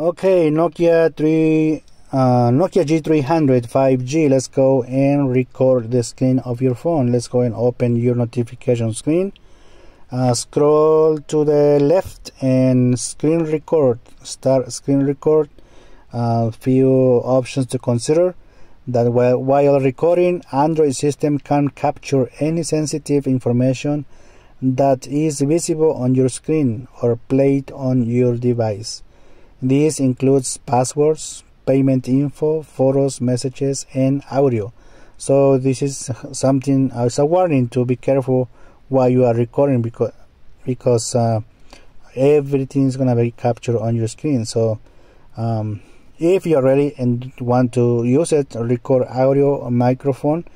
Okay, Nokia G300 5G. Let's go and record the screen of your phone. Let's go and open your notification screen. Scroll to the left and screen record. Start screen record. Few options to consider. That while recording, Android system can capture any sensitive information that is visible on your screen or played on your device. This includes passwords, payment info, photos, messages, and audio. So this is something as a warning to be careful while you are recording, because everything is gonna be captured on your screen. So if you're ready and want to use it, record audio or microphone,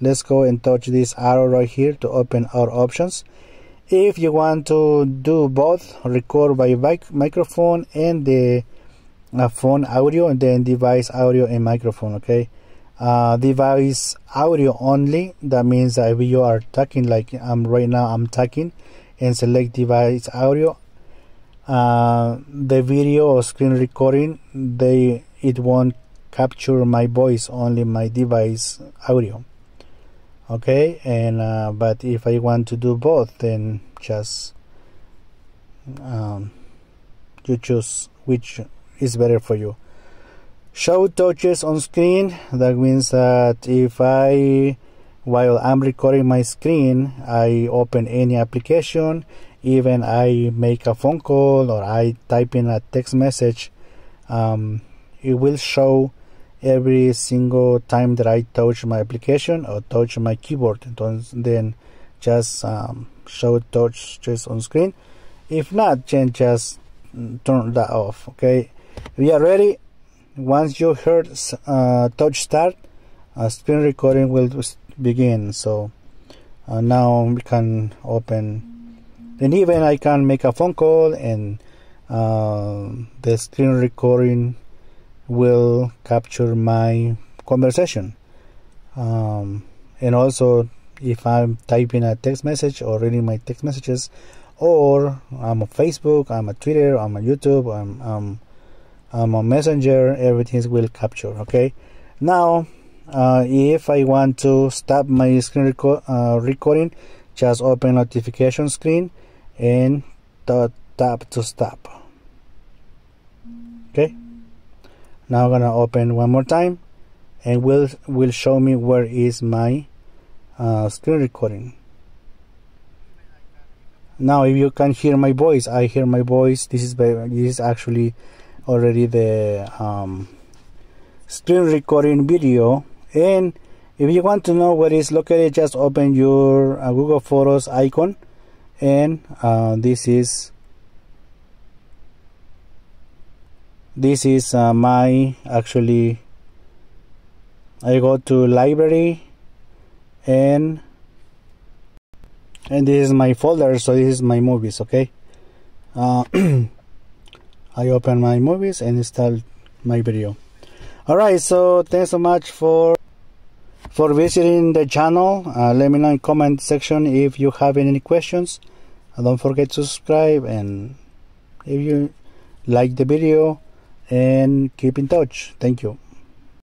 let's go and touch this arrow right here to open our options. If you want to do both, record by microphone and the phone audio, and then device audio and microphone. Okay, device audio only. That means that if you are talking, like right now I'm talking, and select device audio. The video or screen recording, it won't capture my voice, only my device audio. Okay, and but if I want to do both, then just you choose which is better for you. Show touches on screen. That means that if while I'm recording my screen, I open any application, even I make a phone call or I type in a text message, it will show every single time that I touch my application or touch my keyboard. Then just show touches on screen. If not, then just turn that off. Okay, we are ready. Once you heard touch start, screen recording will begin. So now we can open, and even I can make a phone call, and the screen recording will capture my conversation. And also, if I'm typing a text message or reading my text messages, or I'm on Facebook, I'm on Twitter, I'm on YouTube, I'm on Messenger, everything will capture. Okay, now if I want to stop my screen recording, just open notification screen and tap to stop. Okay, now I'm gonna open one more time, and will show me where is my screen recording. Now if you can hear my voice, I hear my voice. This is actually already the screen recording video. And if you want to know where it's located, just open your Google Photos icon, and this is my, actually I go to library, and this is my folder. So this is my movies. Okay, I open my movies and install my video. Alright, so thanks so much for visiting the channel. Let me know in comment section if you have any questions. Don't forget to subscribe, and if you like the video, and keep in touch. Thank you.